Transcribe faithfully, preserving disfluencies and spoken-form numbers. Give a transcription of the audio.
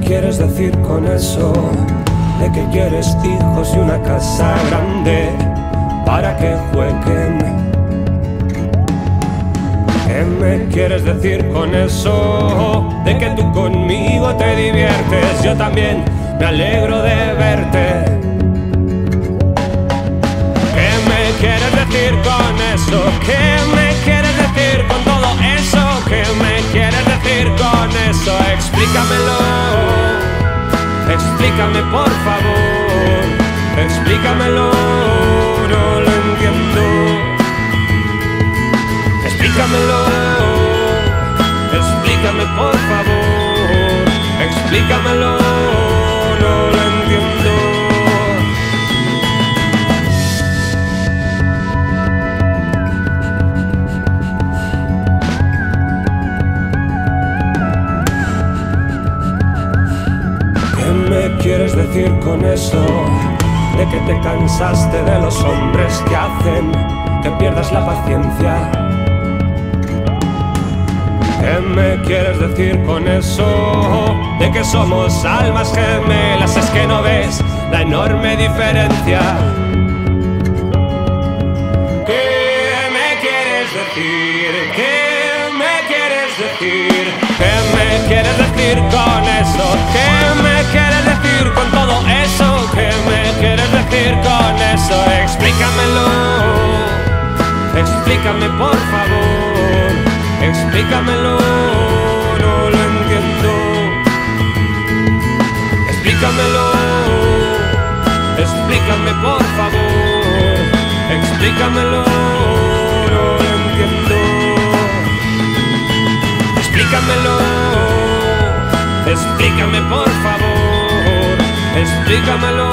¿Quieres decir con eso? De que quieres hijos y una casa grande para que jueguen. ¿Qué me quieres decir con eso? De que tú conmigo te diviertes. Yo también me alegro de verte. ¿Qué me quieres decir con eso? ¿Qué me quieres decir con todo eso? ¿Qué me quieres decir con eso? Explícamelo. Explícame, por favor, explícamelo, no lo entiendo. Explícamelo, explícame, por favor, explícamelo, no lo entiendo. ¿Qué quieres decir con eso? De que te cansaste de los hombres que hacen que pierdas la paciencia. ¿Qué me quieres decir con eso? De que somos almas gemelas, es que no ves la enorme diferencia. ¿Qué me quieres decir? ¿Qué me quieres decir? ¿Qué me quieres decir con eso? ¿Qué me quieres decir? Con todo eso, ¿qué me quieres decir con eso? Explícamelo, explícame, por favor, explícamelo, no lo entiendo. Explícamelo, explícame, por favor, explícamelo, no lo entiendo. Explícamelo, explícame, por favor. Explícamelo.